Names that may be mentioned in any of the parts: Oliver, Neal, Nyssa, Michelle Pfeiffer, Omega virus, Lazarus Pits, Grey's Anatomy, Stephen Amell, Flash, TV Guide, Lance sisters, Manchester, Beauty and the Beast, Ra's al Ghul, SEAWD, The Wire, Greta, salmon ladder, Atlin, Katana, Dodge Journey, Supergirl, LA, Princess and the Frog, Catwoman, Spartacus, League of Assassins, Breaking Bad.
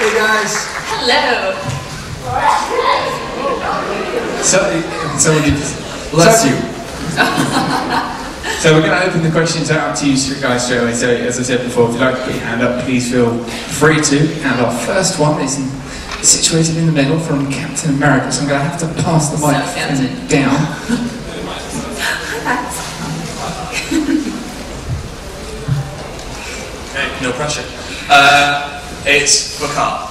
Hey guys. Hello. So we're going to open the questions out to you guys straight away. So as I said before, if you'd like to put your hand up, please feel free to. And our first one is situated in the middle from Captain America. So I'm going to have to pass the microphone down. No pressure. It's Bakar.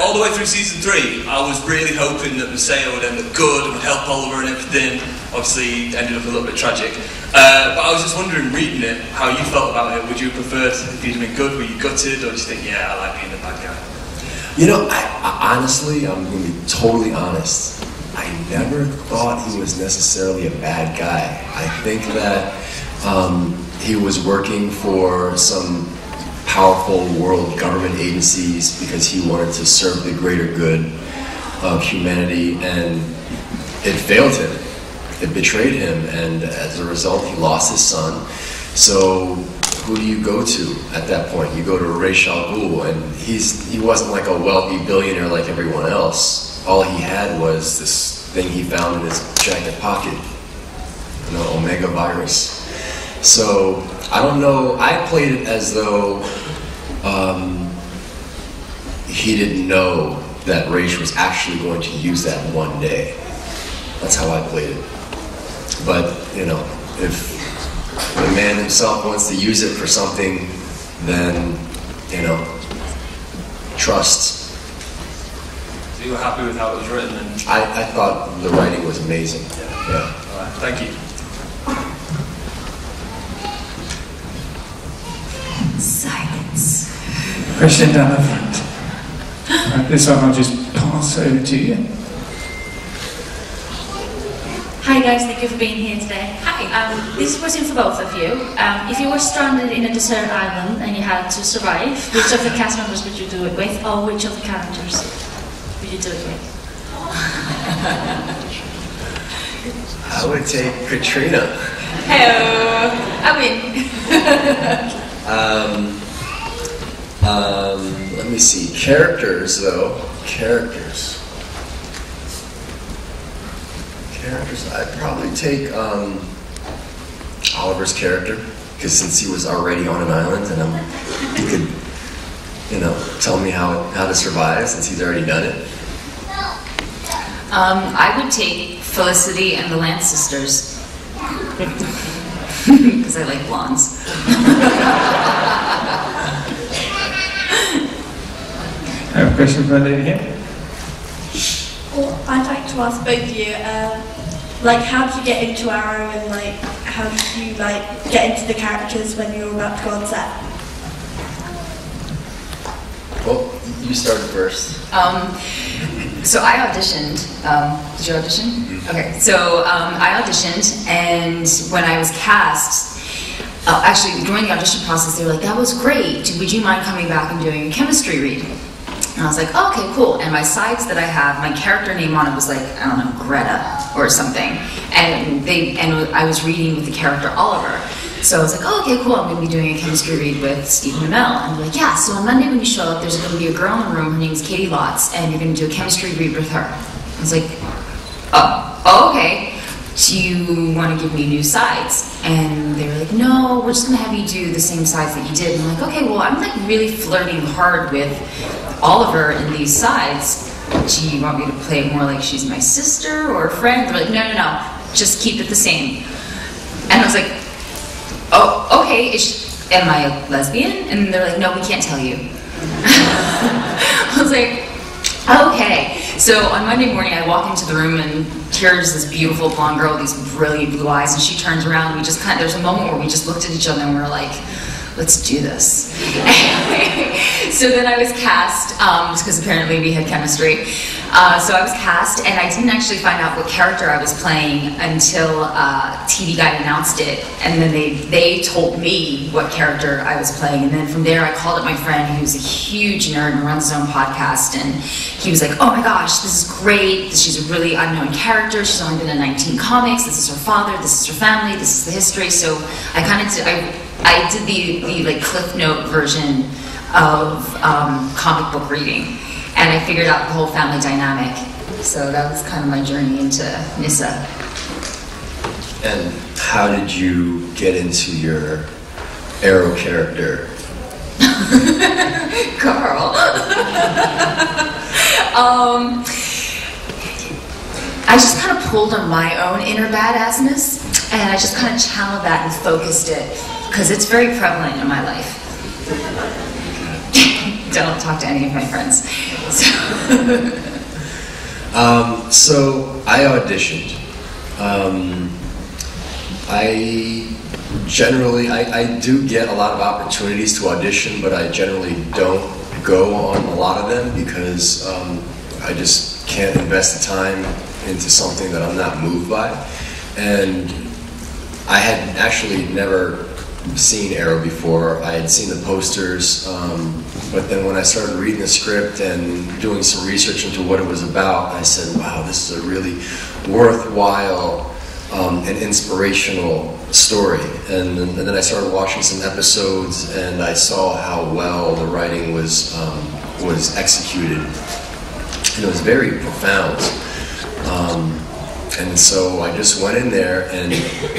All the way through season 3, I was really hoping that Maseo would end up good and would help Oliver and everything. Obviously, it ended up a little bit tragic. But I was just wondering, reading it, how you felt about it. Would you prefer if he'd been good? Were you gutted? Or do you think, yeah, I like being the bad guy? You know, I honestly, I'm going to be totally honest. I never thought he was necessarily a bad guy. I think that he was working for some powerful world government agencies because he wanted to serve the greater good of humanity, and it failed him. It betrayed him, and as a result, he lost his son. So who do you go to at that point? You go to Ra's al Ghul, and he wasn't like a wealthy billionaire like everyone else. All he had was this thing he found in his jacket pocket, you know, Omega virus. So, I don't know, I played it as though he didn't know that Ra's was actually going to use that one day. That's how I played it. But, you know, if the man himself wants to use it for something, then, you know, trust. So you were happy with how it was written? And I thought the writing was amazing. Yeah. Yeah. All right. Thank you. Silence. Question down the front. Right, this one I'll just pass over to you. Hi guys, thank you for being here today. Hi, this question for both of you. If you were stranded in a desert island and you had to survive, which of the cast members would you do it with, or which of the characters would you do it with? I would take Katrina. Hello, I win. Let me see. Characters, though. Characters. I'd probably take Oliver's character, because since he was already on an island, and he could, you know, tell me how to survive since he's already done it. I would take Felicity and the Lance sisters. Because I like blondes. I have a question for Linda here. Well, I'd like to ask both of you, like, how did you get into Arrow, and like, how did you like get into the characters when you were about to go on set? Well, you started first. So I auditioned. Did you audition? Okay. So I auditioned, and when I was cast, actually during the audition process, they were like, "That was great. Would you mind coming back and doing a chemistry read?" And I was like, "Okay, cool." And my sides that I have, my character name on it was like, I don't know, Greta or something. And I was reading with the character Oliver. So I was like, oh, okay, cool, I'm going to be doing a chemistry read with Stephen Amell. And they're like, yeah, so on Monday when you show up, there's going to be a girl in the room, her name's Katie Lotz, and you're going to do a chemistry read with her. I was like, oh, okay, do you want to give me new sides? And they were like, no, we're just going to have you do the same sides that you did. And I'm like, okay, well, I'm like really flirting hard with Oliver in these sides. Do you want me to play more like she's my sister or a friend? They're like, no, just keep it the same. And I was like, oh, okay, am I a lesbian? And they're like, no, we can't tell you. I was like, okay. So on Monday morning, I walk into the room, and here's this beautiful blonde girl with these brilliant blue eyes, and she turns around, and we just kind of, there's a moment where we just looked at each other, and we were like, let's do this. So then I was cast, because apparently we had chemistry. So I was cast, and I didn't actually find out what character I was playing until TV Guide announced it. And then they told me what character I was playing. And then from there, I called up my friend, who's a huge nerd and runs his own podcast. And he was like, oh my gosh, this is great. She's a really unknown character. She's only been in 19 comics. This is her father. This is her family. This is the history. So I did the like Cliff Note version of comic book reading, and I figured out the whole family dynamic. So that was kind of my journey into Nyssa. And how did you get into your Arrow character? Carl. I just kind of pulled on my own inner badassness, and I just kind of channeled that and focused it, because it's very prevalent in my life. Don't talk to any of my friends. So, so I auditioned. I do get a lot of opportunities to audition, but I generally don't go on a lot of them because I just can't invest the time into something that I'm not moved by. And I had actually never seen Arrow before. I had seen the posters, but then when I started reading the script and doing some research into what it was about, I said, wow, this is a really worthwhile and inspirational story. And then I started watching some episodes, and I saw how well the writing was executed, and it was very profound. And so I just went in there and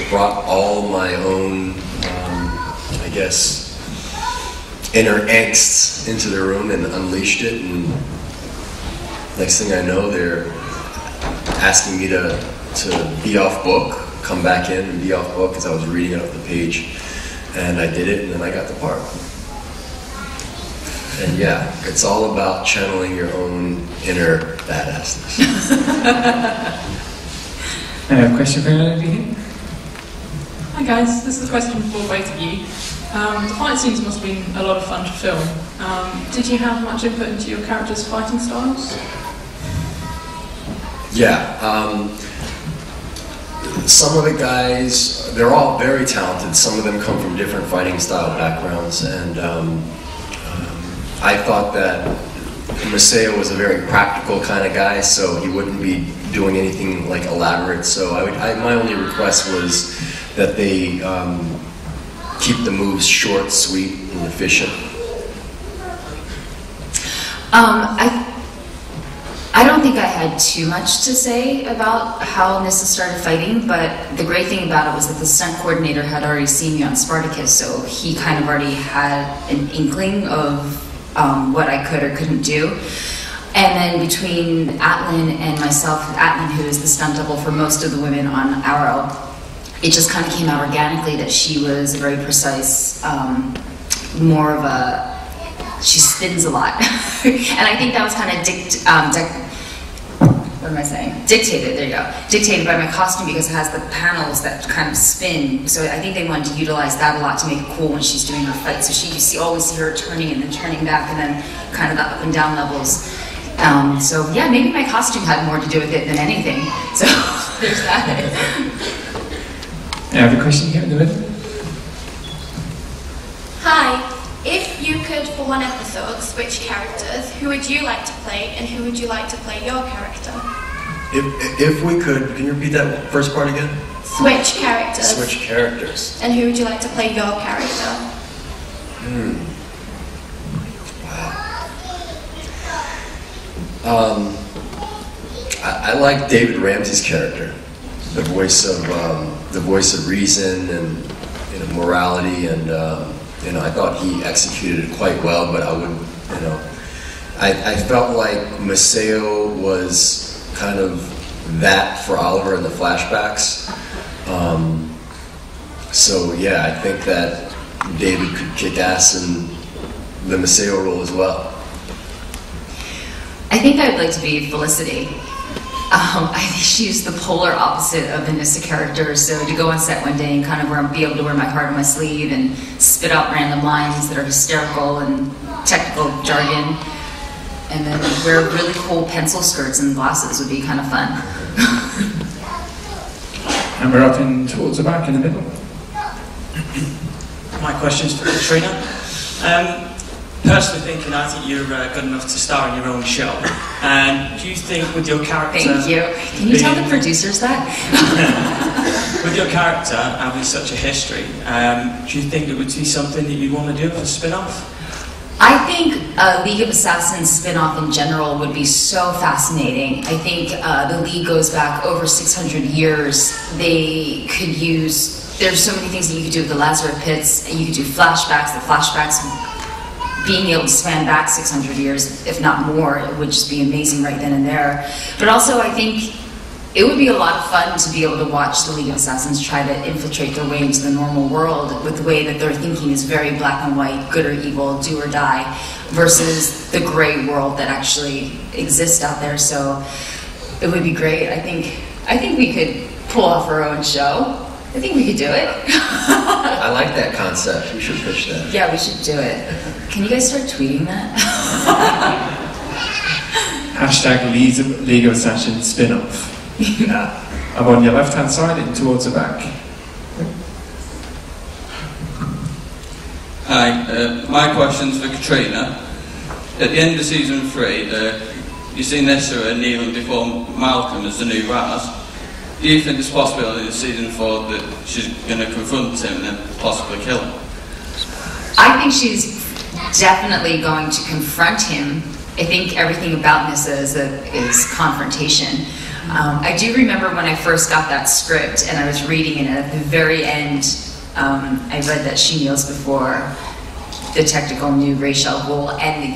brought all my own, I guess, inner angst into the room and unleashed it. And next thing I know, they're asking me to be off book, come back in and be off book, because I was reading it off the page. And I did it, and then I got the part. And yeah, it's all about channeling your own inner badassness. I have a question for anybody here. Hi guys, this is a question for both of you. The fight scenes must have been a lot of fun to film. Did you have much input into your characters' fighting styles? Yeah. Some of the guys, they're all very talented. Some of them come from different fighting style backgrounds, and I thought that Maseo was a very practical kind of guy, so he wouldn't be doing anything like elaborate. So my only request was that they keep the moves short, sweet, and efficient. I don't think I had too much to say about how Nyssa started fighting, but the great thing about it was that the stunt coordinator had already seen me on Spartacus, so he kind of already had an inkling of what I could or couldn't do. And then between Atlin and myself, Atlin, who is the stunt double for most of the women on Arrow, it just kind of came out organically that she was very precise, more of a, she spins a lot. And I think that was kind of dictated, there you go, dictated by my costume, because it has the panels that kind of spin. So I think they wanted to utilize that a lot to make it cool when she's doing her fight. So she, you see, always see her turning and then turning back, and then kind of the up and down levels. So yeah, maybe my costume had more to do with it than anything. So there's that. I have a question here in the middle. Hi. If you could, for one episode, switch characters, who would you like to play, and who would you like to play your character? If we could, can you repeat that first part again? Switch characters. Switch characters. And who would you like to play your character? Wow. I like David Ramsey's character, the voice of reason and, you know, morality and. You know, I thought he executed it quite well, but I would, you know, I felt like Maseo was kind of that for Oliver in the flashbacks. So yeah, I think that David could kick ass in the Maseo role as well. I think I would like to be Felicity. I think she's the polar opposite of the Nyssa character, so to go on set one day and kind of be able to wear my heart on my sleeve and spit out random lines that are hysterical and technical jargon, and then wear really cool pencil skirts and glasses would be kind of fun. And we're up in towards the back in the middle. My question's for Katrina. Personally thinking, I think you're good enough to star in your own show. And do you think with your character... Thank you. Can you tell the producers that? With your character having such a history, do you think it would be something that you'd want to do for a spin-off? I think League of Assassins spin-off in general would be so fascinating. I think the League goes back over 600 years. They could use, there's so many things that you could do with the Lazarus Pits, and you could do flashbacks, the flashbacks being able to span back 600 years, if not more, it would just be amazing right then and there. But also I think it would be a lot of fun to be able to watch the League of Assassins try to infiltrate their way into the normal world with the way that their thinking is very black and white, good or evil, do or die, versus the gray world that actually exists out there. So it would be great. I think we could pull off our own show. I think we could do it. I like that concept. We should pitch that. Yeah, we should do it. Can you guys start tweeting that? #LeagueOfAssassins spin-off. Yeah. I'm on your left-hand side and towards the back. Hi, my question's for Katrina. At the end of season 3, you see Nyssa and Neal deform Malcolm as the new Ra's. Do you think it's possible in season 4 that she's going to confront him and then possibly kill him? I think she's definitely going to confront him. I think everything about Nyssa is confrontation. I do remember when I first got that script and I was reading it, and at the very end, I read that she kneels before the technical new Ra's al Ghul, and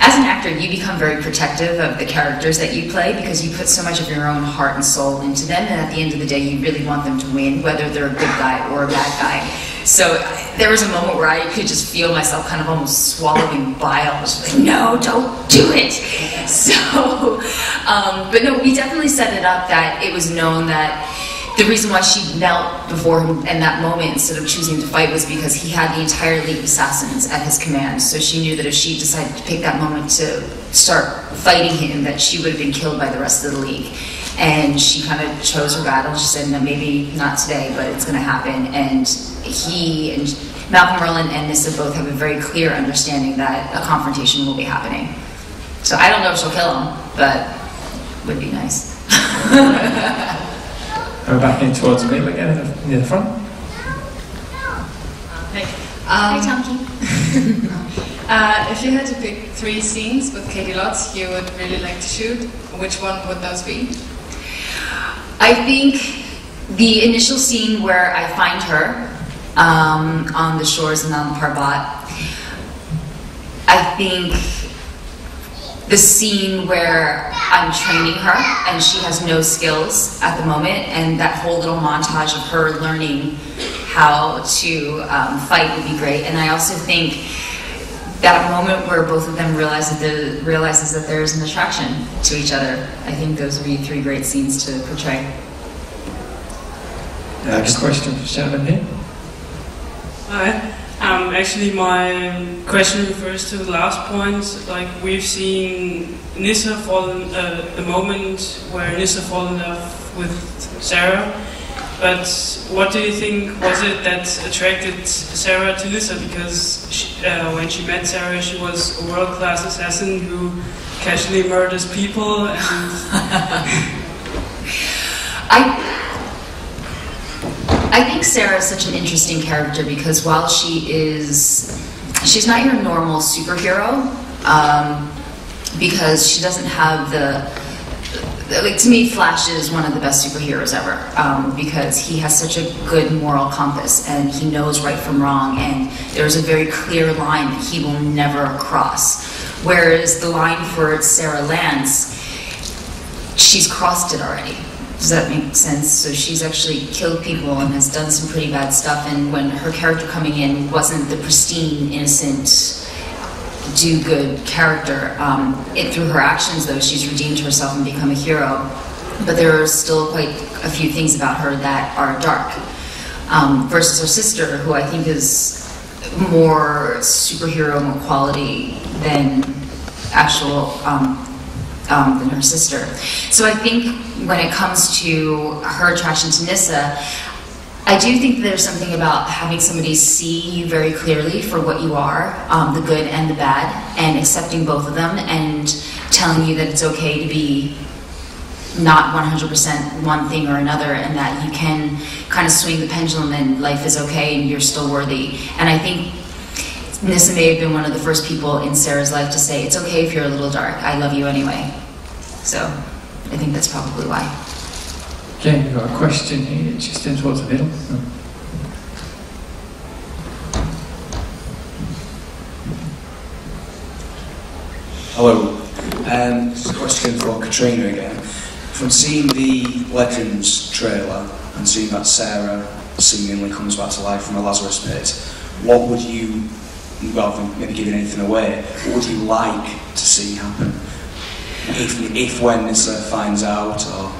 as an actor, you become very protective of the characters that you play because you put so much of your own heart and soul into them, and at the end of the day, you really want them to win, whether they're a good guy or a bad guy. So there was a moment where I could just feel myself kind of almost swallowing bile, just like, no, don't do it. So, but no, we definitely set it up that it was known that the reason why she knelt before him in that moment instead of choosing to fight was because he had the entire League of Assassins at his command. So she knew that if she decided to pick that moment to start fighting him, that she would have been killed by the rest of the League. And she kind of chose her battle. She said, no, maybe not today, but it's going to happen. And he and Malcolm Merlin and Nyssa both have a very clear understanding that a confrontation will be happening. So I don't know if she'll kill him, but it would be nice. We're back in towards me again near the front. Hey, Tommy. If you had to pick 3 scenes with Katie Lotz you would really like to shoot, which one would those be? I think the initial scene where I find her on the shores of Nanda Parbat. I think the scene where I'm training her and she has no skills at the moment, and that whole little montage of her learning how to fight would be great. And I also think that moment where both of them realizes that there is an attraction to each other. I think those would be 3 great scenes to portray. Next question for Shannon here. Hi. Actually, my question refers to the last point. Like, we've seen Nyssa fall in, the moment where Nyssa fall in love with Sarah. But what do you think was it that attracted Sarah to Nyssa? Because she, when she met Sarah, she was a world-class assassin who casually murders people. And I think Sarah is such an interesting character because while she's not your normal superhero, because she doesn't have the, like, to me Flash is one of the best superheroes ever, because he has such a good moral compass and he knows right from wrong, and there's a very clear line that he will never cross. Whereas the line for Sarah Lance, she's crossed it already. Does that make sense? So she's actually killed people and has done some pretty bad stuff, and when her character coming in wasn't the pristine, innocent, do-good character, through her actions though, she's redeemed herself and become a hero. But there are still quite a few things about her that are dark. Versus her sister, who I think is more superhero quality than actual than her sister. So I think when it comes to her attraction to Nyssa, I do think there's something about having somebody see you very clearly for what you are, the good and the bad, and accepting both of them and telling you that it's okay to be not 100% one thing or another, and that you can kind of swing the pendulum and life is okay and you're still worthy. And I think Nyssa may have been one of the first people in Sarah's life to say, it's okay if you're a little dark, I love you anyway. So, I think that's probably why. Again, you've got a question here, it's just in towards the middle. Hello, this is a question for Katrina again. From seeing the Legends trailer and seeing that Sarah seemingly comes back to life from a Lazarus Pit, what would you, rather than maybe giving anything away, what would you like to see happen? If when Nyssa finds out, or...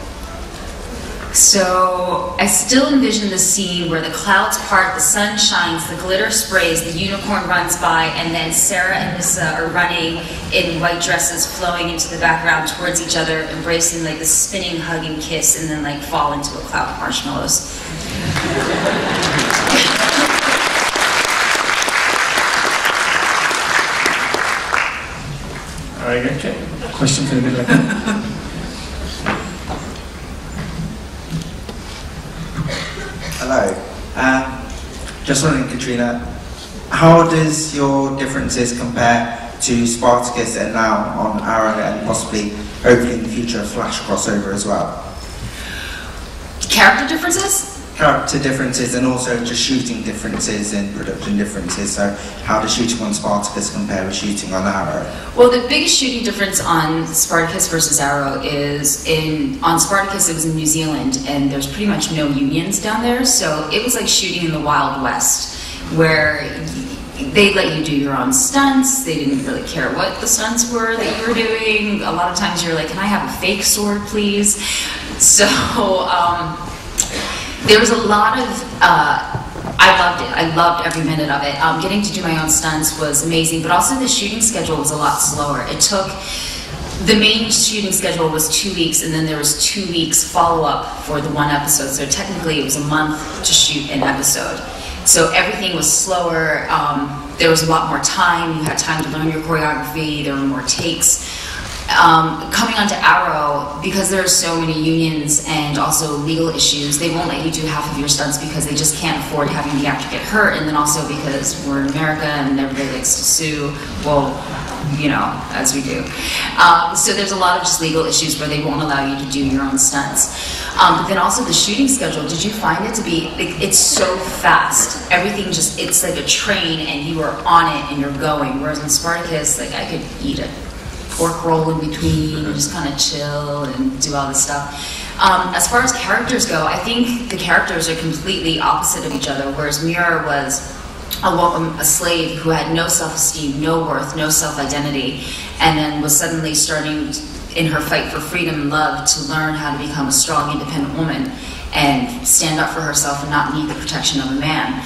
So, I still envision the scene where the clouds part, the sun shines, the glitter sprays, the unicorn runs by, and then Sarah and Nyssa are running in white dresses, flowing into the background towards each other, embracing like the spinning hug and kiss, and then like fall into a cloud of marshmallows. All right, okay. Question for the middle. Hello. Just wondering, Katrina, how does your differences compare to Spartacus and now on Arrow and possibly, hopefully in the future, Flash crossover as well? Character differences? Character differences and also just shooting differences and production differences. So how does shooting on Spartacus compare with shooting on Arrow? Well, the biggest shooting difference on Spartacus versus Arrow is on Spartacus it was in New Zealand and there's pretty much no unions down there, so it was like shooting in the Wild West where they let you do your own stunts, they didn't really care what the stunts were that you were doing. A lot of times you're like, can I have a fake sword please? So, there was a lot of, I loved it. I loved every minute of it. Getting to do my own stunts was amazing, but also the shooting schedule was a lot slower. It took, the main shooting schedule was 2 weeks, and then there was 2 weeks follow-up for the one episode, so technically it was a month to shoot an episode. So everything was slower, there was a lot more time, you had time to learn your choreography, there were more takes. Coming onto Arrow, because there are so many unions and also legal issues, they won't let you do half of your stunts because they just can't afford having the actor get hurt, and then also because we're in America and everybody likes to sue, well, you know, as we do. So there's a lot of just legal issues where they won't allow you to do your own stunts. But then also the shooting schedule, did you find it to be, it's so fast. Everything just, it's like a train and you are on it and you're going, whereas in Spartacus, like I could eat it. Pork roll in between, just kind of chill and do all this stuff. As far as characters go, I think the characters are completely opposite of each other, whereas Mira was a slave who had no self-esteem, no worth, no self-identity, and then was suddenly starting in her fight for freedom and love to learn how to become a strong, independent woman and stand up for herself and not need the protection of a man.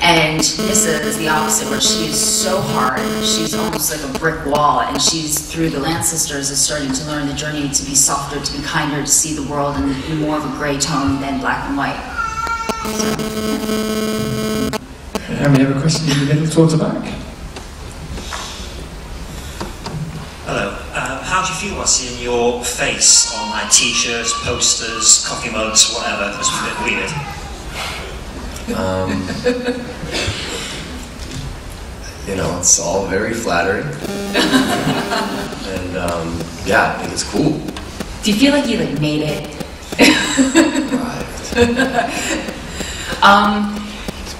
And Nyssa is the opposite, where she's so hard, she's almost like a brick wall, and she's, through the Lance sisters, is starting to learn the journey to be softer, to be kinder, to see the world in more of a gray tone than black and white. We have a question in the middle towards the back. Hello. How do you feel about seeing your face on like t-shirts, posters, coffee mugs, whatever? That's a bit weird. You know, it's all very flattering, and yeah, I think it's cool. Do you feel like you like made it? Right.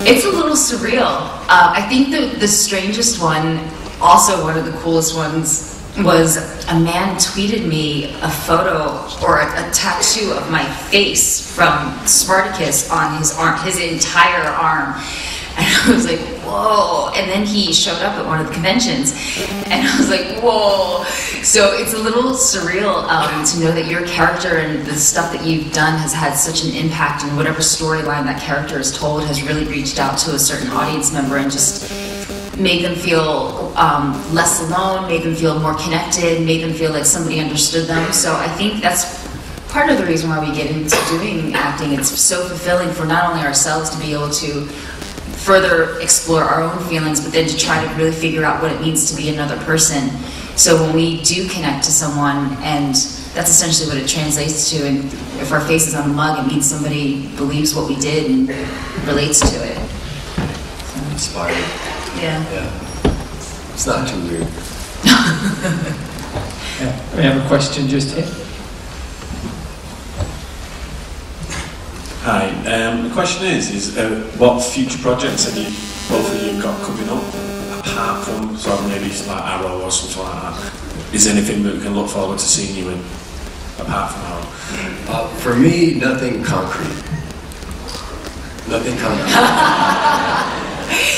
It's a little surreal. I think the strangest one, also one of the coolest ones, was a man tweeted me a photo or a tattoo of my face from Spartacus on his arm, his entire arm. And I was like, whoa. And then he showed up at one of the conventions and I was like, whoa. So it's a little surreal to know that your character and the stuff that you've done has had such an impact, and whatever storyline that character is told has really reached out to a certain audience member and just made them feel less alone, made them feel more connected, made them feel like somebody understood them. So I think that's part of the reason why we get into doing acting. It's so fulfilling for not only ourselves to be able to further explore our own feelings, but then to try to really figure out what it means to be another person. So when we do connect to someone, and that's essentially what it translates to, and if our face is on a mug, it means somebody believes what we did and relates to it. Inspiring. Yeah. It's not too weird. I have a question just here. Hi. The question is what future projects have you, both of you, got coming up apart from sort of maybe like Arrow or something like that? Is there anything that we can look forward to seeing you in apart from Arrow? For me, nothing concrete. Nothing concrete.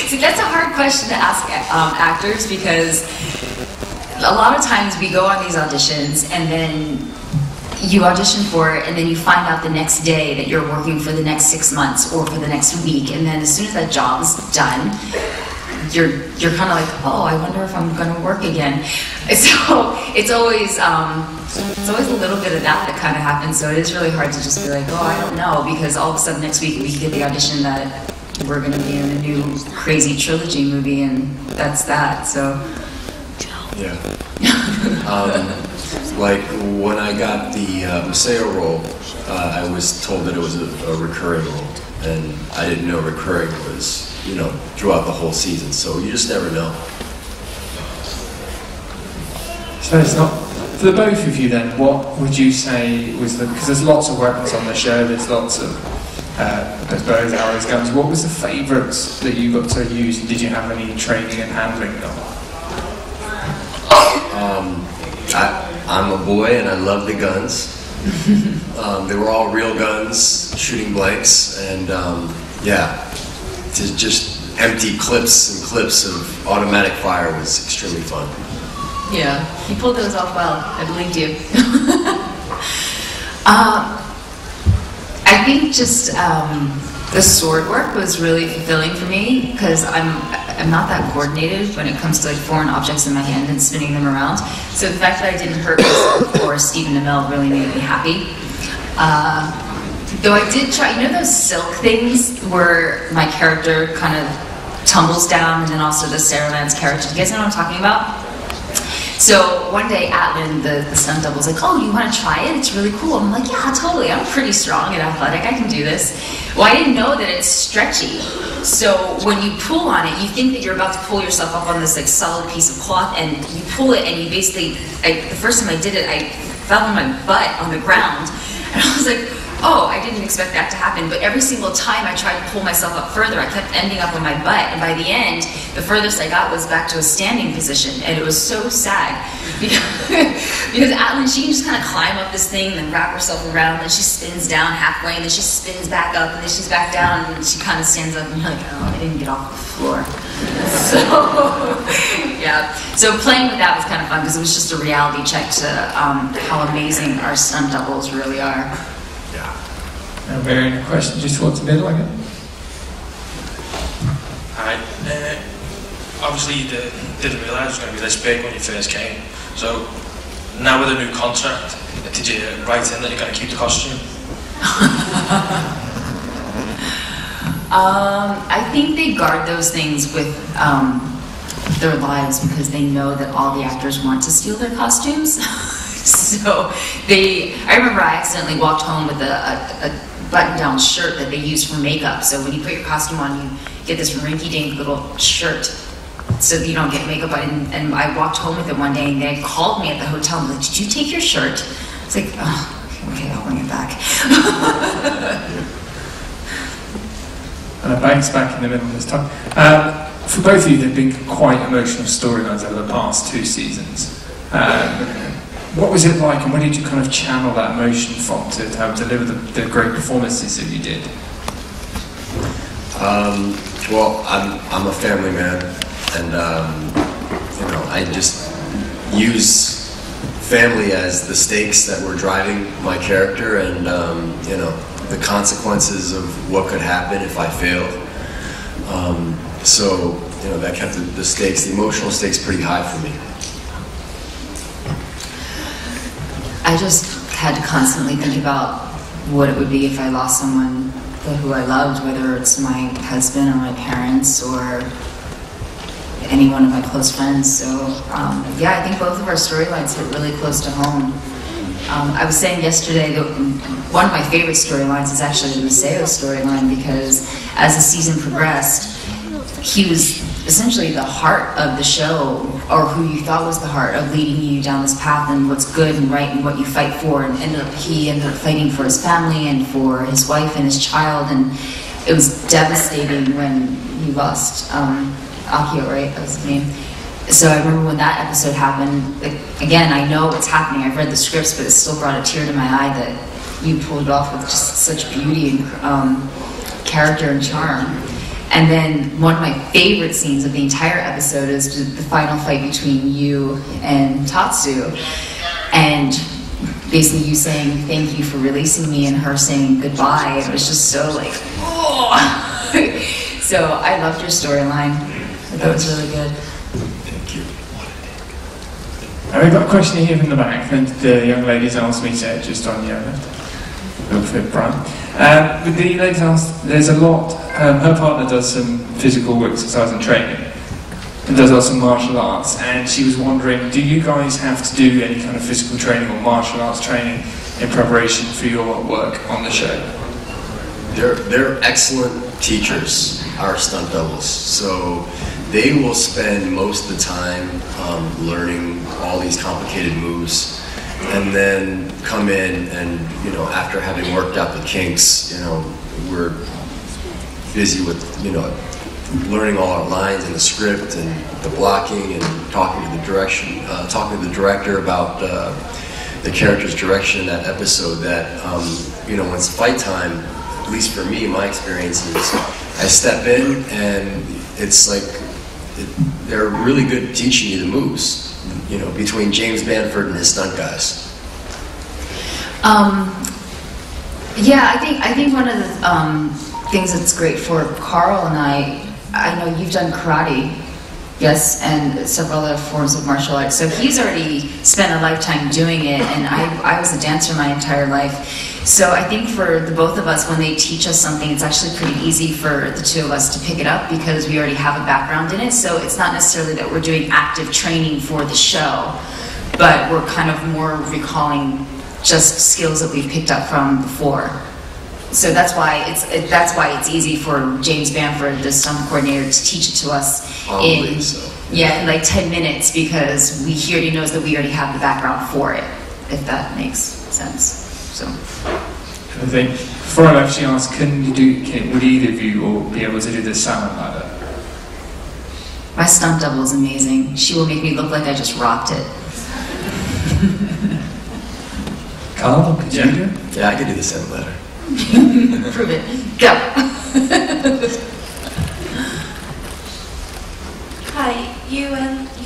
See, that's a hard question to ask actors, because a lot of times we go on these auditions and then you audition for it, and then you find out the next day that you're working for the next 6 months or for the next week, and then as soon as that job's done, you're kind of like, oh, I wonder if I'm going to work again. So it's always a little bit of that kind of happens. So it is really hard to just be like, oh, I don't know, because all of a sudden next week we get the audition that we're going to be in a new crazy trilogy movie, and that's that. So yeah. Like when I got the Maseo role, I was told that it was a recurring role, and I didn't know recurring was, you know, throughout the whole season. So you just never know. So it's not for the both of you then. What would you say was the, because there's lots of weapons on the show. There's lots of bows, arrows, guns. What was the favourites that you got to use? And did you have any training and handling them? I'm a boy and I love the guns. They were all real guns, shooting blanks, and yeah, just empty clips and clips of automatic fire was extremely fun. Yeah, you pulled those off well. I believed you. I think just the sword work was really fulfilling for me, because I'm not that coordinated when it comes to like foreign objects in my hand and spinning them around. So the fact that I didn't hurt myself or Stephen Amell really made me happy. Though I did try, you know, those silk things where my character kind of tumbles down, and then also the Sarah Lance character. You guys know what I'm talking about? So one day Atlin, the stunt double, was like, oh, you want to try it? It's really cool. I'm like, yeah, totally. I'm pretty strong and athletic. I can do this. Well, I didn't know that it's stretchy. So when you pull on it, you think that you're about to pull yourself up on this like solid piece of cloth, and you pull it, and you basically, the first time I did it, I fell on my butt on the ground. And I was like, oh, I didn't expect that to happen. But every single time I tried to pull myself up further, I kept ending up on my butt. And by the end, the furthest I got was back to a standing position. And it was so sad. Because Atlin, she can just kind of climb up this thing and then wrap herself around. And she spins down halfway, and then she spins back up, and then she's back down. And then she kind of stands up, and you're like, oh, I didn't get off the floor. So, yeah. So playing with that was kind of fun, because it was just a reality check to how amazing our stunt doubles really are. Yeah. Very good question. Just towards the middle again. Hi. Obviously, you didn't realise it was going to be this big when you first came. So, now with a new contract, did you write in that you're going to keep the costume? I think they guard those things with their lives, because they know that all the actors want to steal their costumes. So I remember I accidentally walked home with a button-down shirt that they use for makeup. So when you put your costume on, you get this rinky-dink little shirt so that you don't get makeup on. And I walked home with it one day, and they called me at the hotel and was like, did you take your shirt? I was like, oh, okay, I'll bring it back. And a bank's back in the middle of this time. For both of you, there have been quite emotional storylines over the past two seasons. What was it like, and where did you kind of channel that emotion from to help deliver the great performances that you did? Well, I'm a family man, and you know, I just use family as the stakes that were driving my character, and you know, the consequences of what could happen if I failed. So you know, that kept the stakes, the emotional stakes, pretty high for me. I just had to constantly think about what it would be if I lost someone who I loved, whether it's my husband or my parents or any one of my close friends. So yeah, I think both of our storylines hit really close to home. I was saying yesterday that one of my favorite storylines is actually the Maseo storyline, because as the season progressed, he was essentially the heart of the show, or who you thought was the heart of leading you down this path and what's good and right and what you fight for, and he ended up fighting for his family and for his wife and his child, and it was devastating when he lost Akio, right? That was his name. So I remember when that episode happened, like, again, I know what's happening, I've read the scripts, but it still brought a tear to my eye that you pulled it off with just such beauty and character and charm. And then one of my favorite scenes of the entire episode is the final fight between you and Tatsu. And basically you saying, "Thank you for releasing me," and her saying goodbye. It was just so like, oh! So I loved your storyline. I thought it was really good. Thank you. We've got a question here from the back, and the young lady's asked me to just on your left. Look for it, Brian. With the ladies asked, there's a lot, her partner does some physical exercise and training, and does also martial arts, and she was wondering, do you guys have to do any kind of physical training or martial arts training in preparation for your work on the show? They're excellent teachers, our stunt doubles, so they will spend most of the time learning all these complicated moves, and then come in and, you know, after having worked out the kinks, you know, we're busy with, you know, learning all our lines and the script and the blocking and talking to the director about the character's direction in that episode, that, you know, when it's fight time, at least for me, my experience is I step in and it's like, they're really good at teaching you the moves, you know, between James Banford and his stunt guys. Yeah, I think one of the things that's great for Carl and I know you've done karate, yes, and several other forms of martial arts, so he's already spent a lifetime doing it, and I was a dancer my entire life. So I think for the both of us, when they teach us something, it's actually pretty easy for the two of us to pick it up because we already have a background in it. So it's not necessarily that we're doing active training for the show, but we're kind of more recalling just skills that we've picked up from before. So that's why it's easy for James Banford, the stunt coordinator, to teach it to us. Probably in, so. Yeah, in like 10 minutes, because he already knows that we already have the background for it, if that makes sense. So I think before I actually ask, would either of you all be able to do the salmon ladder? My stunt double is amazing. She will make me look like I just rocked it. Carl, could you do it? Yeah, I could do the salmon ladder. Prove it. Go. Hi. You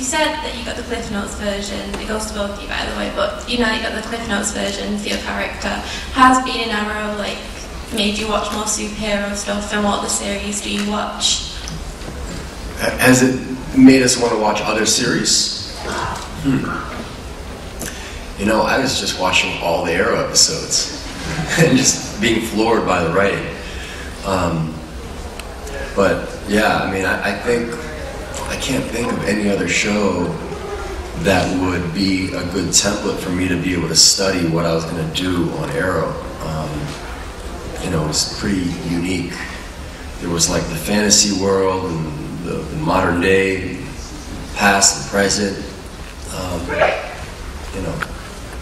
said that you got the Cliff Notes version, it goes to both of you by the way, but you know you got the Cliff Notes version for your character. Has being in Arrow like made you watch more superhero stuff, and what other series do you watch? Has it made us want to watch other series? You know, I was just watching all the Arrow episodes and just being floored by the writing. But yeah, I mean, I can't think of any other show that would be a good template for me to be able to study what I was going to do on Arrow. You know, it was pretty unique. There was like the fantasy world and the modern day, past and present, you know,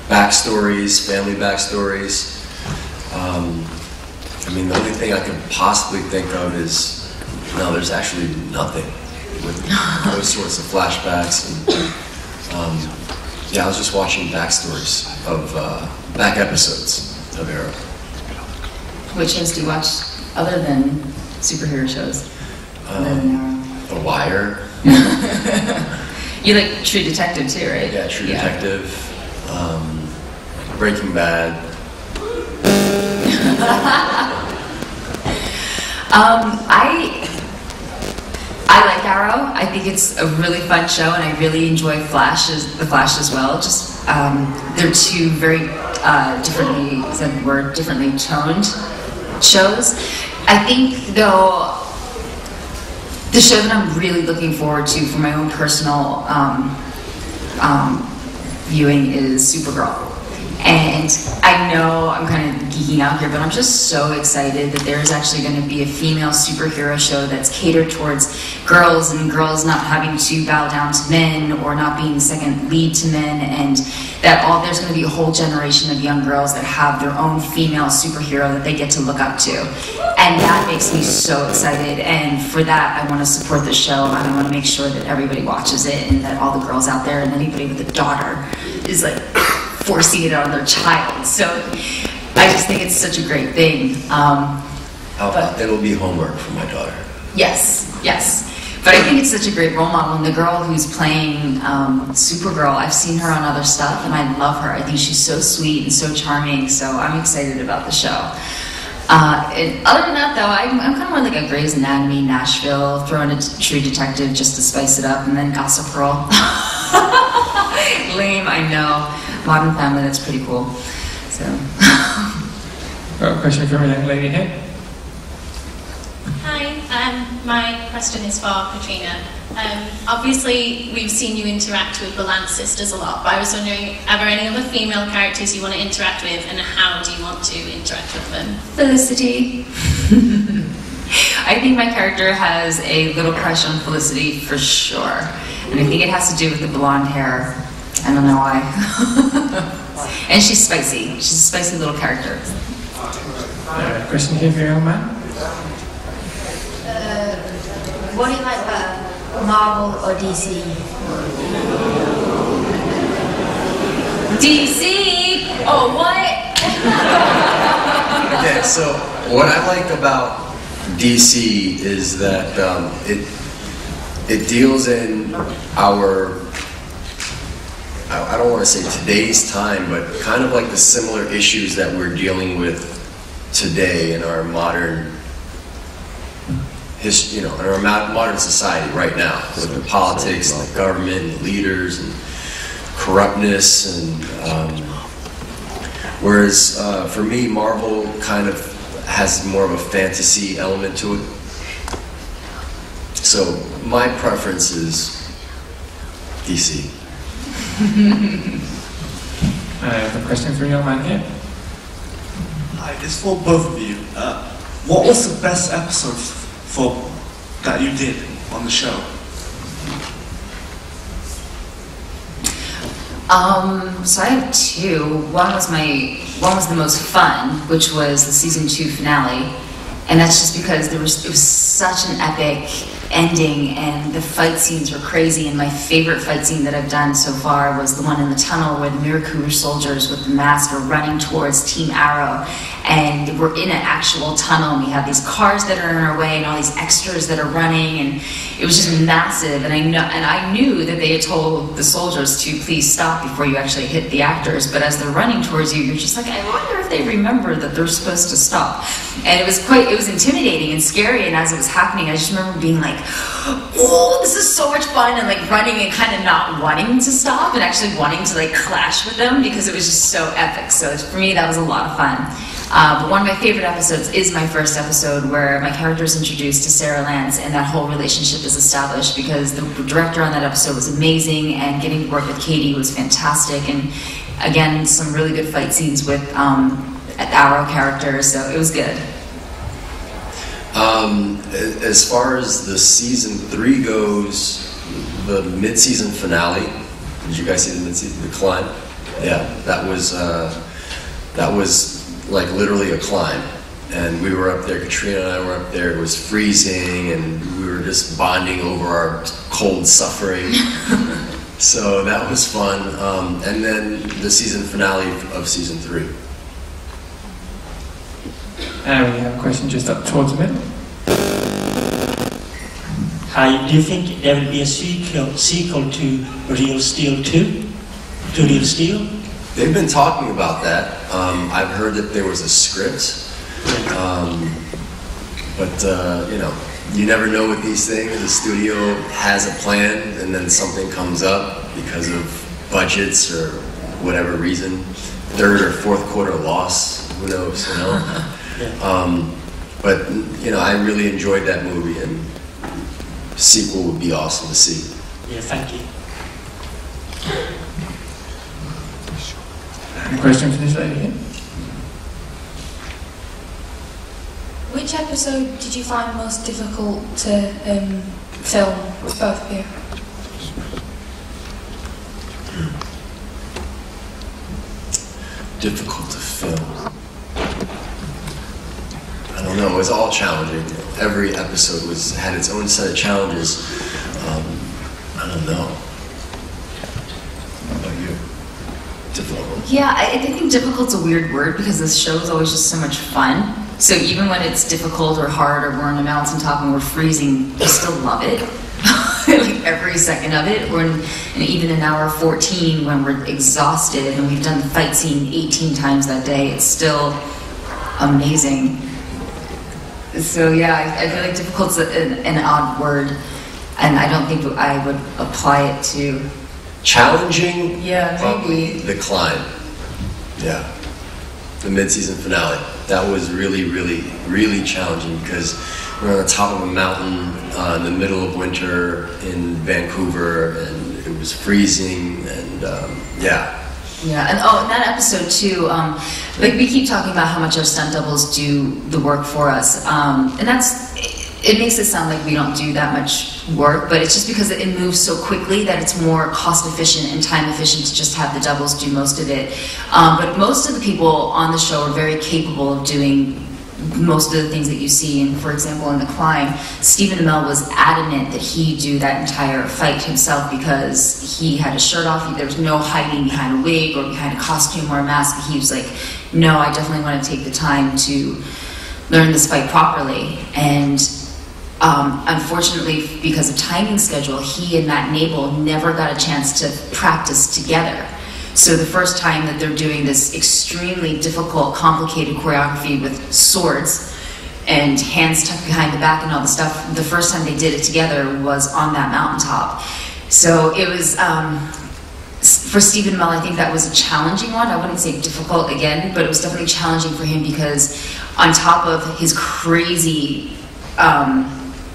backstories, family backstories. I mean, the only thing I could possibly think of is, no, there's actually nothing. With those sorts of flashbacks, and yeah, I was just watching backstories of back episodes of Arrow. Which shows do you watch other than superhero shows? The Wire. You like True Detective too, right? Yeah, True Detective, Breaking Bad. I like Arrow. I think it's a really fun show, and I really enjoy the Flash as well. Just they're two very differently toned shows. I think though the show that I'm really looking forward to for my own personal viewing is Supergirl. And I know I'm kind of geeking out here, but I'm just so excited that there's actually going to be a female superhero show that's catered towards girls and girls not having to bow down to men or not being second lead to men, and that all there's going to be a whole generation of young girls that have their own female superhero that they get to look up to. And that makes me so excited, and for that I want to support the show, and I want to make sure that everybody watches it and that all the girls out there and anybody with a daughter is like forcing it on their child. So I just think it's such a great thing. It'll be homework for my daughter. Yes, yes. But I think it's such a great role model, and the girl who's playing Supergirl, I've seen her on other stuff, and I love her. I think she's so sweet and so charming, so I'm excited about the show. Other than that, though, I'm kind of more like a Grey's Anatomy, Nashville, throw in a True Detective just to spice it up, and then Gossip Girl. Lame, I know. Modern Family, that's pretty cool. So. Got a question from a young lady here. Hi, my question is for Katrina. Obviously, we've seen you interact with the Lance sisters a lot, but I was wondering, are there any other female characters you want to interact with, and how do you want to interact with them? Felicity. I think my character has a little crush on Felicity, for sure. And I think it has to do with the blonde hair. I don't know why. And she's spicy. She's a spicy little character. Question here for young man. What do you like about Marvel or DC? DC? Oh, what? Okay, so what I like about DC is that it deals in our, I don't want to say today's time, but kind of like the similar issues that we're dealing with today in our modern in our modern society right now, with the politics, and the government, and leaders, and corruptness, and whereas for me, Marvel kind of has more of a fantasy element to it. So my preference is DC. I have a question for your man here. Hi, this is for both of you. What was the best episode that you did on the show? So I have two. One was the most fun, which was the season 2 finale, and that's just because it was such an epic ending, and the fight scenes were crazy. And my favorite fight scene that I've done so far was the one in the tunnel where the Miracle Rouge soldiers with the mask were running towards Team Arrow, and we're in an actual tunnel, and we have these cars that are in our way and all these extras that are running, and it was just massive. And I knew that they had told the soldiers to please stop before you actually hit the actors, but as they're running towards you, you're just like, I wonder if they remember that they're supposed to stop. And it was intimidating and scary, and as it was happening, I just remember being like, oh, this is so much fun, and like running and kind of not wanting to stop and actually wanting to like clash with them because it was just so epic. So for me, that was a lot of fun. But one of my favorite episodes is my first episode where my character is introduced to Sarah Lance, and that whole relationship is established because the director on that episode was amazing, and getting to work with Katie was fantastic, and again, some really good fight scenes with Arrow characters, so it was good. As far as the season 3 goes, the mid-season finale. Did you guys see the mid-season, the climb? Yeah, that was like literally a climb, and we were up there. Katrina and I were up there. It was freezing, and we were just bonding over our cold suffering. So that was fun. And then the season finale of season 3. And we have a question just up towards the middle. Hi, do you think there will be a sequel to Real Steel 2? To Real Steel? They've been talking about that. I've heard that there was a script. You know, you never know with these things. The studio has a plan, and then something comes up because of budgets or whatever reason. Third or fourth quarter loss, who knows, you know? But you know, I really enjoyed that movie, and the sequel would be awesome to see. Yeah, thank you. Any question for this lady here? Which episode did you find most difficult to film, both of you? Difficult to film. I don't know. It was all challenging. Every episode was had its own set of challenges. I don't know. How about you? Difficult. Yeah, I think difficult's a weird word because this show is always just so much fun. So even when it's difficult or hard or we're on a mountaintop and we're freezing, we still love it. Like every second of it. Or even an hour 14 when we're exhausted and we've done the fight scene 18 times that day, it's still amazing. So yeah, I feel like difficult's an odd word, and I don't think I would apply it to... Challenging? Yeah, maybe. The climb. Yeah. The mid-season finale. That was really, really, really challenging because we're on the top of a mountain in the middle of winter in Vancouver, and it was freezing, and yeah. Yeah, and oh, in that episode too, like we keep talking about how much our stunt doubles do the work for us, and that's, it makes it sound like we don't do that much work, but it's just because it moves so quickly that it's more cost efficient and time efficient to just have the doubles do most of it. But most of the people on the show are very capable of doing most of the things that you see. And for example, in The Climb, Stephen Amell was adamant that he do that entire fight himself because he had his shirt off. There was no hiding behind a wig or behind a costume or a mask. He was like, no, I definitely want to take the time to learn this fight properly. And unfortunately, because of timing schedule, he and Matt Nable never got a chance to practice together. So the first time that they're doing this extremely difficult, complicated choreography with swords and hands tucked behind the back and all the stuff, the first time they did it together was on that mountaintop. So it was, for Stephen Amell, I think that was a challenging one. I wouldn't say difficult again, but it was definitely challenging for him because on top of his crazy,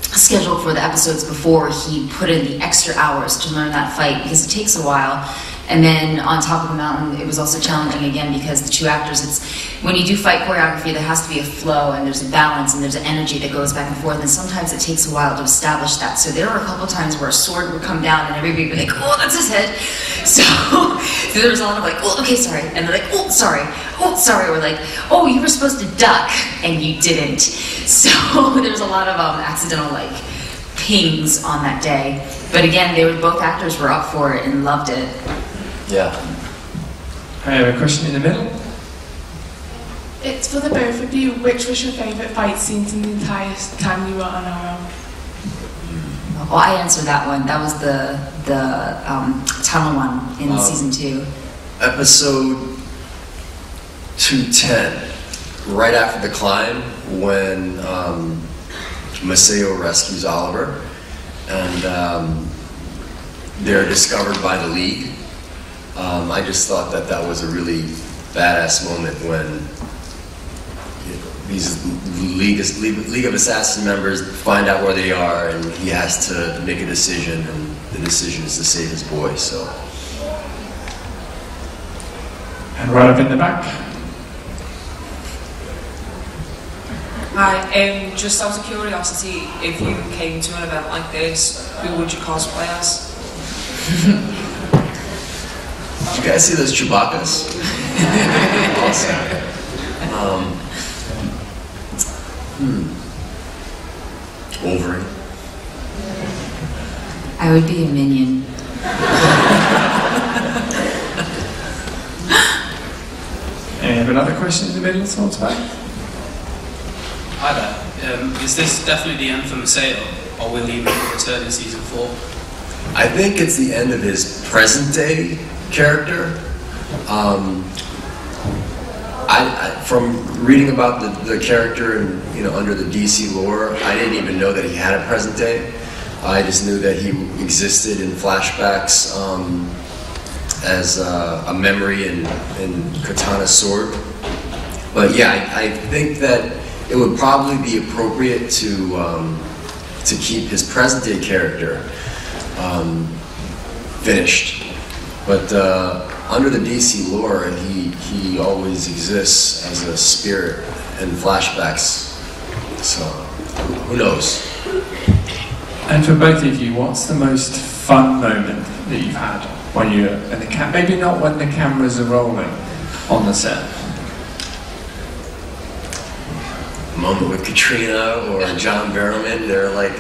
scheduled for the episodes before, he put in the extra hours to learn that fight because it takes a while. And then on top of the mountain, it was also challenging again because the two actors, it's when you do fight choreography, there has to be a flow and there's a balance and there's an energy that goes back and forth, and sometimes it takes a while to establish that. So there were a couple times where a sword would come down and everybody would be like, oh, that's his head. So there was a lot of like, oh, okay, sorry. And they're like, oh, sorry. Oh, sorry. We're like, oh, you were supposed to duck and you didn't. So there's a lot of accidental like pings on that day. But again, they were, both actors were up for it and loved it. Yeah. I have a question in the middle. It's for the both of you. Which was your favourite fight scenes in the entire time you were on Arrow? Well, I answered that one. That was the tunnel one in season 2. Episode 210, right after The Climb, when Maseo rescues Oliver, and they're discovered by the League. I just thought that that was a really badass moment when these League of Assassins members find out where they are, and he has to make a decision, and the decision is to save his boy, so. And right up in the back. Hi, just out of curiosity, if you came to an event like this, who would you cosplay as? You guys see those Chewbacca's? Awesome. Wolverine. I would be a minion. Any have another question in the middle of someone's back? Hi there. Is this definitely the end for Maseo, or will he make a return in season 4? I think it's the end of his present day character. I from reading about the character and under the DC lore, I didn't even know that he had a present day. I just knew that he existed in flashbacks as a memory and katana sword. But yeah, I think that it would probably be appropriate to keep his present day character finished. But under the DC lore, and he always exists as a spirit in flashbacks. So who knows? And for both of you, what's the most fun moment that you've had when you're in the cam? Maybe not when the cameras are rolling on the set. A moment with Katrina or John Barrowman. They're like,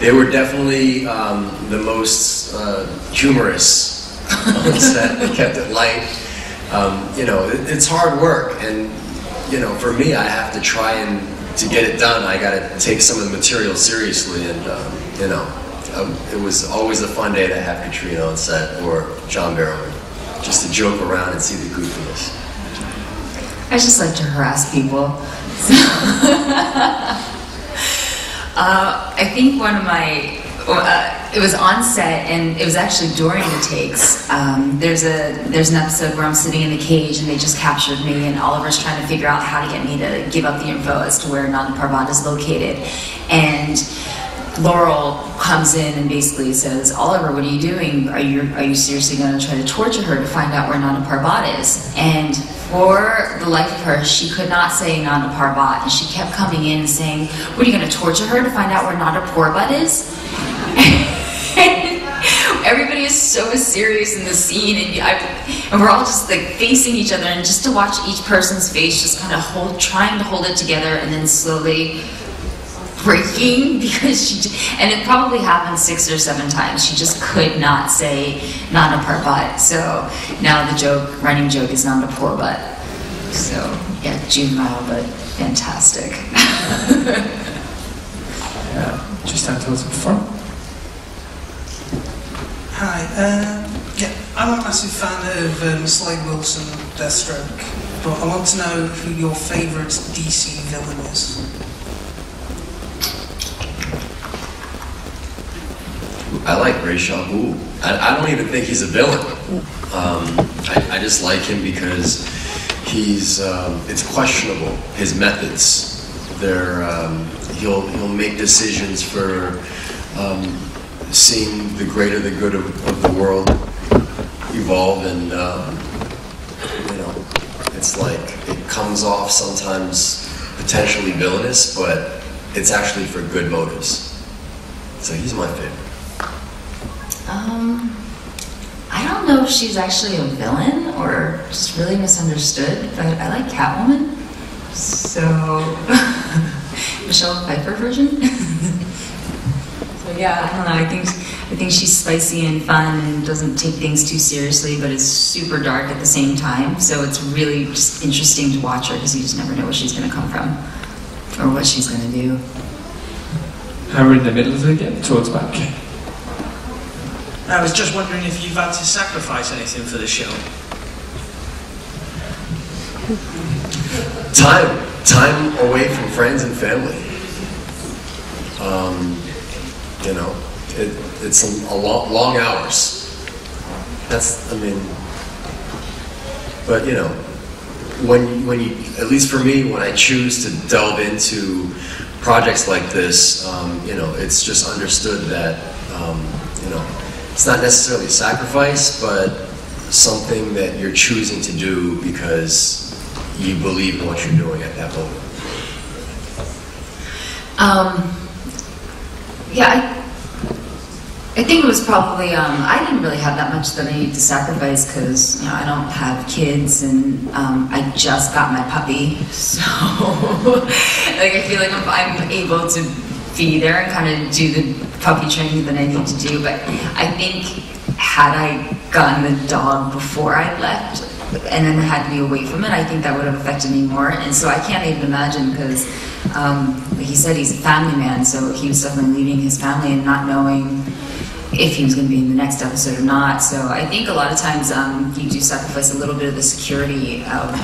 they were definitely the most humorous on set. They kept it light. You know, it's hard work, and you know, for me, I have to try and to get it done. I got to take some of the material seriously, and you know, it was always a fun day to have Katrina on set or John Barrowman, just to joke around and see the goofiness. I just like to harass people. So I think one of my, it was on set, and it was actually during the takes. There's an episode where I'm sitting in the cage and they just captured me, and Oliver's trying to figure out how to get me to give up the info as to where Nanda Parbat is located. And Laurel comes in and basically says, "Oliver, what are you doing? Are you seriously going to try to torture her to find out where Nanda Parbat is?" And for the life of her, she could not say Nanda Parbat, and she kept coming in and saying, "What, are you going to torture her to find out where Nanda Parbat is?" Everybody is so serious in the scene, and we're all just like facing each other, and just to watch each person's face just kind of trying to hold it together, and then slowly breaking, because and it probably happened 6 or 7 times. She just could not say Nanda Parbat. So now the running joke is Nanda Parbat. So yeah, June Mile, but fantastic. Yeah, just have to listen for fun. Hi, yeah, I'm a massive fan of Slade Wilson, Deathstroke, but I want to know who your favourite DC villain is. I like Ra's al Ghul. I don't even think he's a villain. I just like him because he's, it's questionable, his methods. They're, he'll make decisions for seeing the greater the good of the world evolve, and you know, it's like, it comes off sometimes potentially villainous, but it's actually for good motives. So he's my favorite. I don't know if she's actually a villain or just really misunderstood, but I like Catwoman. So, Michelle Pfeiffer version. So yeah, I don't know, I think she's spicy and fun and doesn't take things too seriously, but is super dark at the same time. So it's really just interesting to watch her, because you just never know where she's gonna come from or what she's gonna do. How are we in the middle of it again? Towards back. I was just wondering if you've had to sacrifice anything for the show. Time away from friends and family. You know, it's a long hours. That's, I mean, but you know, when you, at least for me, when I choose to delve into projects like this, you know, it's just understood that, you know, it's not necessarily a sacrifice, but something that you're choosing to do because you believe in what you're doing at that moment. Yeah, I think it was probably, I didn't really have that much that I needed to sacrifice, because, you know, I don't have kids, and I just got my puppy, so like, I feel like if I'm able to be there and kind of do the puppy training that I need to do. But I think had I gotten the dog before I left and then had to be away from it, I think that would have affected me more. And so I can't even imagine, because like he said, he's a family man, so he was definitely leaving his family and not knowing if he was going to be in the next episode or not. So I think a lot of times you do sacrifice a little bit of the security of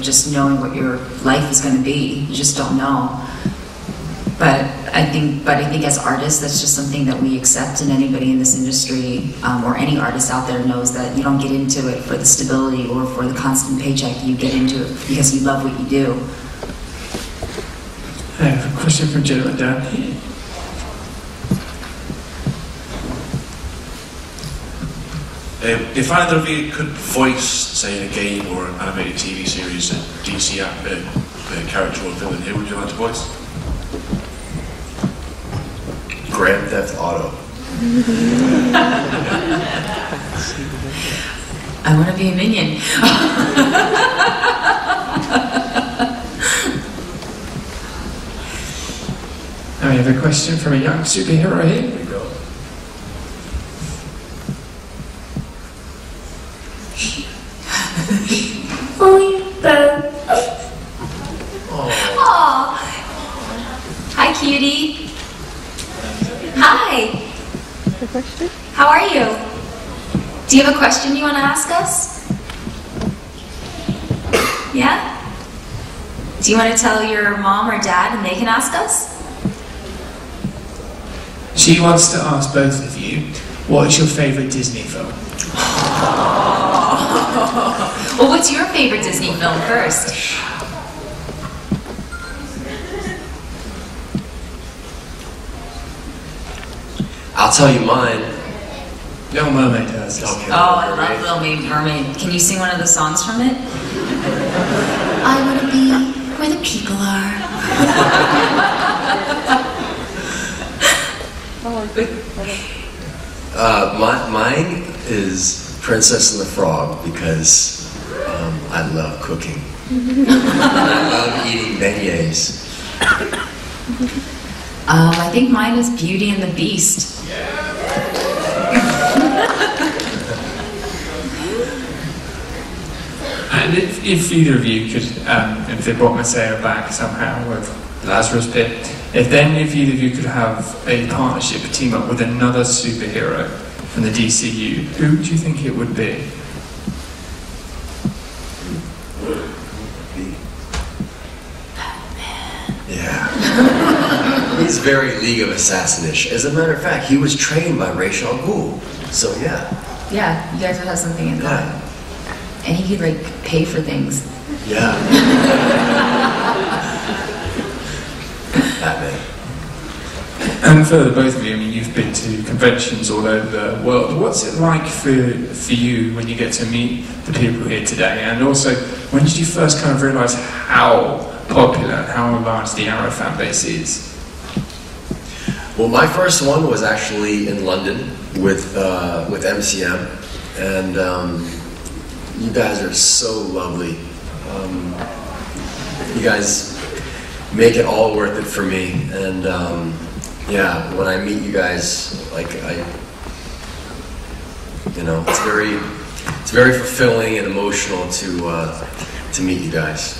just knowing what your life is going to be. You just don't know. But I think as artists, that's just something that we accept, and anybody in this industry or any artist out there knows that you don't get into it for the stability or for the constant paycheck. You get into it because you love what you do. I have a question from Jennifer down here. They found that we could voice, say, in a game or an animated TV series, a DC character or villain. Who would you like to voice? Grand Theft Auto. I want to be a minion. Now we have a question from a young superhero here. Here we go. Oh. Hi, cutie. Hi. A question? How are you? Do you have a question you want to ask us? Yeah? Do you want to tell your mom or dad and they can ask us? She wants to ask both of you, what is your favorite Disney film? Oh. Well, what's your favorite Disney film first? I'll tell you mine. Little Mermaid does. Okay. Oh, I love Little Mermaid. Can you sing one of the songs from it? I want to be where the people are. Mine is Princess and the Frog because I love cooking. I love eating beignets. I think mine is Beauty and the Beast. Yeah. And if either of you could, if they brought Maseo back somehow with Lazarus Pit, if either of you could have a partnership, a team up with another superhero from the DCU, who do you think it would be? Batman. Yeah. He's very League of Assassins-ish. As a matter of fact, he was trained by Ra's al Ghul. So yeah. Yeah, you guys would have something in common. Yeah. And he could like pay for things. Yeah. And for the both of you, I mean, you've been to conventions all over the world. What's it like for you when you get to meet the people here today? And also, when did you first kind of realise how popular and how large the Arrow fan base is? Well, my first one was actually in London with MCM, and you guys are so lovely. You guys make it all worth it for me, and yeah, when I meet you guys, like you know, it's very fulfilling and emotional to meet you guys.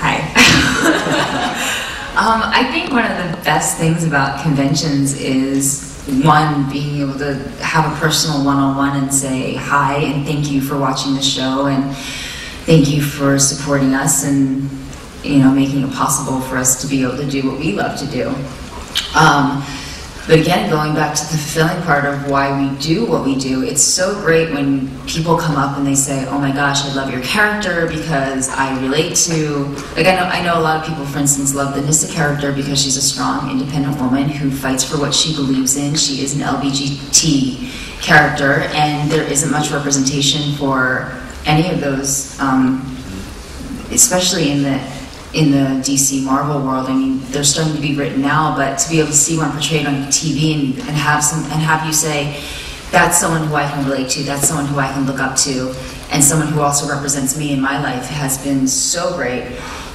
Hi. I think one of the best things about conventions is, one, being able to have a personal one-on-one and say hi and thank you for watching the show and thank you for supporting us and, you know, making it possible for us to be able to do what we love to do. But again, going back to the fulfilling part of why we do what we do, it's so great when people come up and they say, oh my gosh, I love your character because I relate to, like I know a lot of people, for instance, love the Nyssa character because she's a strong, independent woman who fights for what she believes in. She is an LGBT character, and there isn't much representation for any of those, especially in the DC Marvel world. I mean, they're starting to be written now, but to be able to see one portrayed on TV and have you say, that's someone who I can relate to, that's someone who I can look up to, and someone who also represents me in my life, has been so great.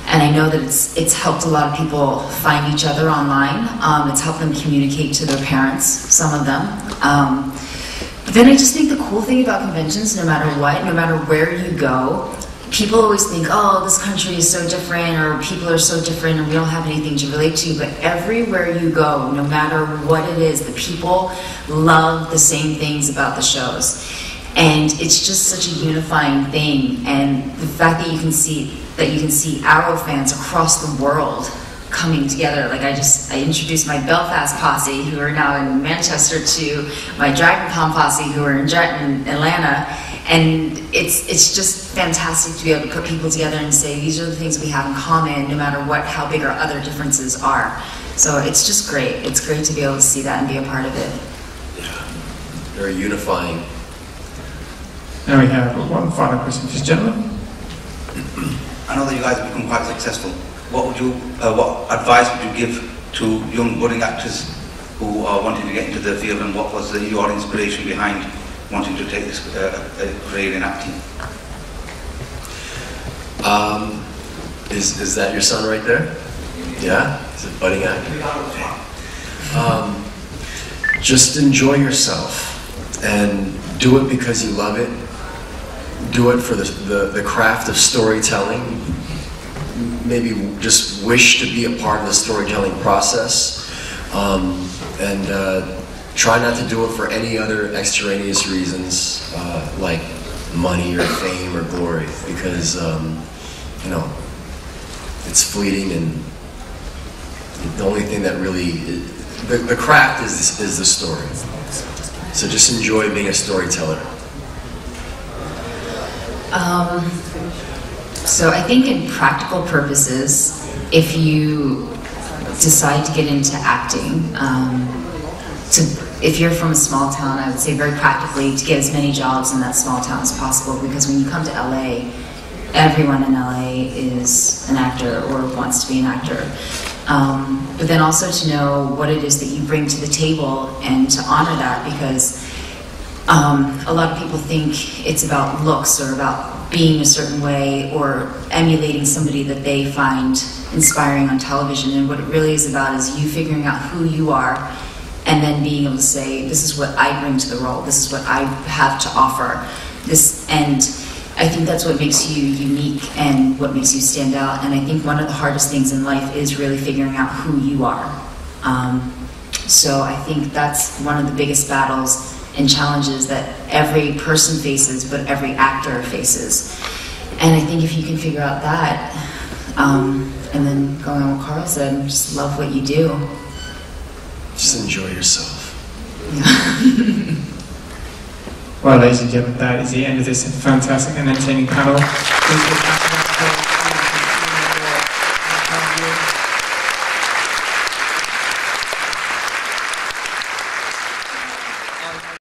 And I know that it's helped a lot of people find each other online. It's helped them communicate to their parents, some of them. But then I just think the cool thing about conventions, no matter what, no matter where you go, people always think, oh, this country is so different, or people are so different, and we don't have anything to relate to. But everywhere you go, no matter what it is, the people love the same things about the shows. And it's just such a unifying thing. And the fact that you can see Arrow fans across the world coming together. Like I introduced my Belfast posse, who are now in Manchester, to my Dragon Con posse, who are in Atlanta. And it's just fantastic to be able to put people together and say, these are the things we have in common, no matter what, how big our other differences are. So it's just great. It's great to be able to see that and be a part of it. Yeah, very unifying. Now we have one final question, just gentlemen. I know that you guys have become quite successful. What would you, what advice would you give to young budding actors who are wanting to get into the field, and what was your inspiration behind wanting to take this career in acting? Is that your son right there? Yeah, he's a budding actor. Just enjoy yourself and do it because you love it. Do it for the craft of storytelling. Maybe just wish to be a part of the storytelling process, and try not to do it for any other extraneous reasons like money or fame or glory, because you know, it's fleeting, and the only thing that really is, the craft is the story. So just enjoy being a storyteller. So I think in practical purposes, if you decide to get into acting, if you're from a small town, I would say very practically to get as many jobs in that small town as possible, because when you come to LA, everyone in LA is an actor or wants to be an actor. But then also to know what it is that you bring to the table and to honor that, because a lot of people think it's about looks or about being a certain way or emulating somebody that they find inspiring on television. And what it really is about is you figuring out who you are and then being able to say, this is what I bring to the role, this is what I have to offer. And I think that's what makes you unique and what makes you stand out. And I think one of the hardest things in life is really figuring out who you are. So I think that's one of the biggest battles and challenges that every person faces, but every actor faces. And I think if you can figure out that, and then going on what Carl said, just love what you do. Just enjoy yourself. Yeah. Well, ladies and gentlemen, that is the end of this fantastic and entertaining panel.